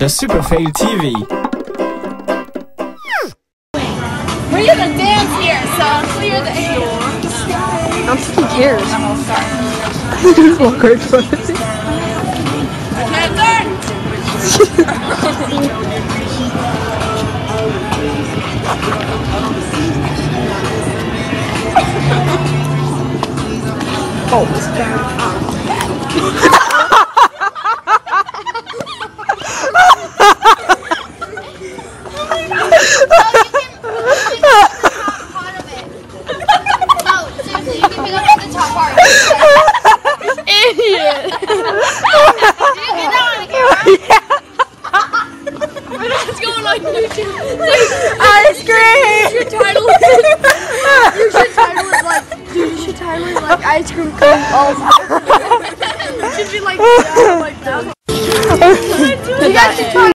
The SuperFailTV. We're gonna dance here, so clear the air. I'm taking gears. I'm all sorry. There's one great one. Oh, it's bad. Ice cream! Your title is like ice cream cone all the time. Should be like that.